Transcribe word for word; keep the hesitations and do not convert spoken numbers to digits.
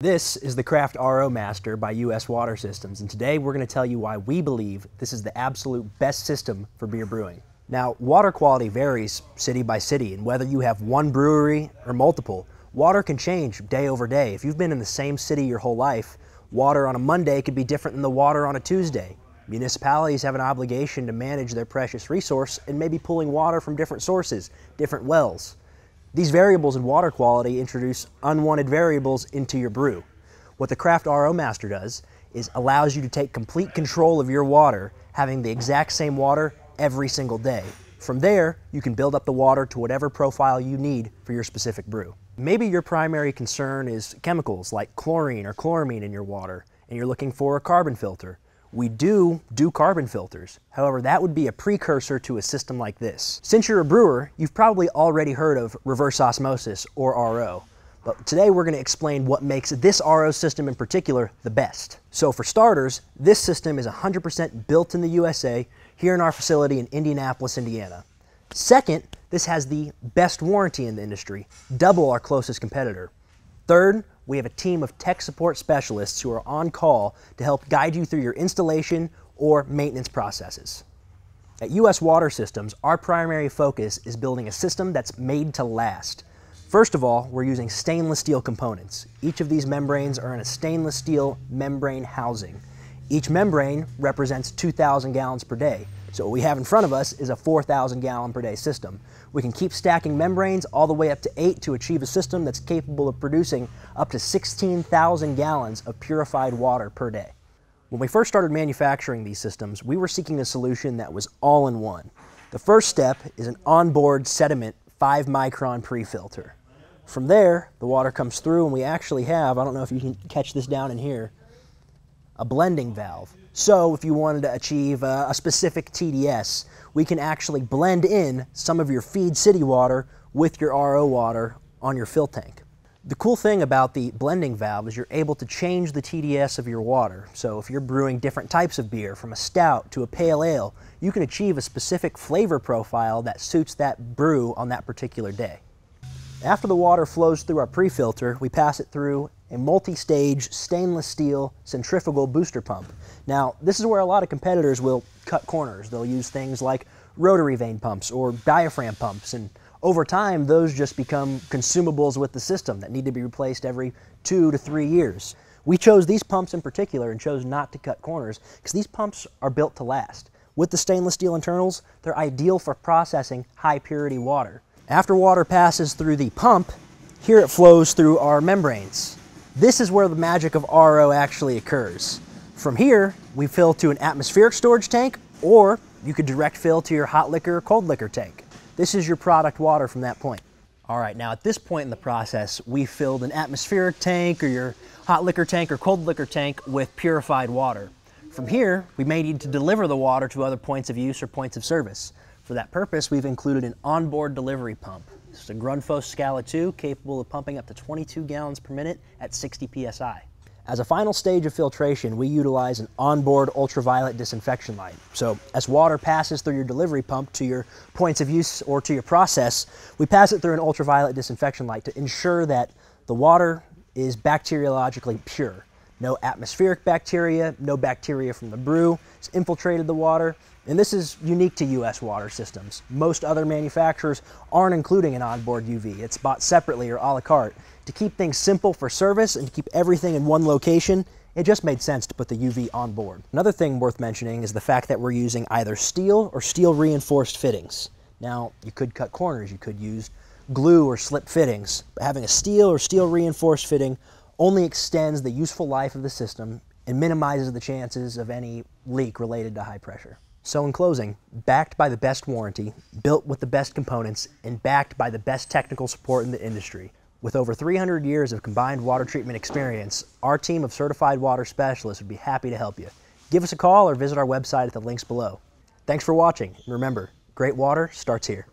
This is the Craft R O Master by U S Water Systems, and today we're going to tell you why we believe this is the absolute best system for beer brewing. Now, water quality varies city by city, and whether you have one brewery or multiple, water can change day over day. If you've been in the same city your whole life, water on a Monday could be different than the water on a Tuesday. Municipalities have an obligation to manage their precious resource and may be pulling water from different sources, different wells. These variables in water quality introduce unwanted variables into your brew. What the Craft R O Master does is allows you to take complete control of your water, having the exact same water every single day. From there, you can build up the water to whatever profile you need for your specific brew. Maybe your primary concern is chemicals like chlorine or chloramine in your water, and you're looking for a carbon filter. We do do carbon filters. However, that would be a precursor to a system like this. Since you're a brewer, you've probably already heard of reverse osmosis or R O, but today we're going to explain what makes this R O system in particular the best. So for starters, this system is one hundred percent built in the U S A here in our facility in Indianapolis, Indiana. Second, this has the best warranty in the industry, double our closest competitor. Third, we have a team of tech support specialists who are on call to help guide you through your installation or maintenance processes. At U S Water Systems, our primary focus is building a system that's made to last. First of all, we're using stainless steel components. Each of these membranes are in a stainless steel membrane housing. Each membrane represents two thousand gallons per day. So what we have in front of us is a four thousand gallon per day system. We can keep stacking membranes all the way up to eight to achieve a system that's capable of producing up to sixteen thousand gallons of purified water per day. When we first started manufacturing these systems, we were seeking a solution that was all in one. The first step is an onboard sediment five micron pre-filter. From there, the water comes through and we actually have, I don't know if you can catch this down in here, a blending valve. So if you wanted to achieve a, a specific T D S, we can actually blend in some of your feed city water with your R O water on your fill tank. The cool thing about the blending valve is you're able to change the T D S of your water. So if you're brewing different types of beer, from a stout to a pale ale, you can achieve a specific flavor profile that suits that brew on that particular day. After the water flows through our pre-filter, we pass it through a multi-stage stainless steel centrifugal booster pump. Now, this is where a lot of competitors will cut corners. They'll use things like rotary vane pumps or diaphragm pumps, and over time, those just become consumables with the system that need to be replaced every two to three years. We chose these pumps in particular and chose not to cut corners because these pumps are built to last. With the stainless steel internals, they're ideal for processing high purity water. After water passes through the pump, here it flows through our membranes. This is where the magic of R O actually occurs. From here, we fill to an atmospheric storage tank, or you could direct fill to your hot liquor or cold liquor tank. This is your product water from that point. All right, now at this point in the process, we filled an atmospheric tank or your hot liquor tank or cold liquor tank with purified water. From here, we may need to deliver the water to other points of use or points of service. For that purpose, we've included an onboard delivery pump. This is a Grundfos Scala two, capable of pumping up to twenty-two gallons per minute at sixty P S I. As a final stage of filtration, we utilize an onboard ultraviolet disinfection light. So as water passes through your delivery pump to your points of use or to your process, we pass it through an ultraviolet disinfection light to ensure that the water is bacteriologically pure. No atmospheric bacteria, no bacteria from the brew has infiltrated the water. And this is unique to U S Water Systems. Most other manufacturers aren't including an onboard U V. It's bought separately or a la carte. To keep things simple for service and to keep everything in one location, it just made sense to put the U V on board. Another thing worth mentioning is the fact that we're using either steel or steel reinforced fittings. Now, you could cut corners, you could use glue or slip fittings, but having a steel or steel reinforced fitting only extends the useful life of the system and minimizes the chances of any leak related to high pressure. So in closing, backed by the best warranty, built with the best components, and backed by the best technical support in the industry, with over three hundred years of combined water treatment experience, our team of certified water specialists would be happy to help you. Give us a call or visit our website at the links below. Thanks for watching. Remember, great water starts here.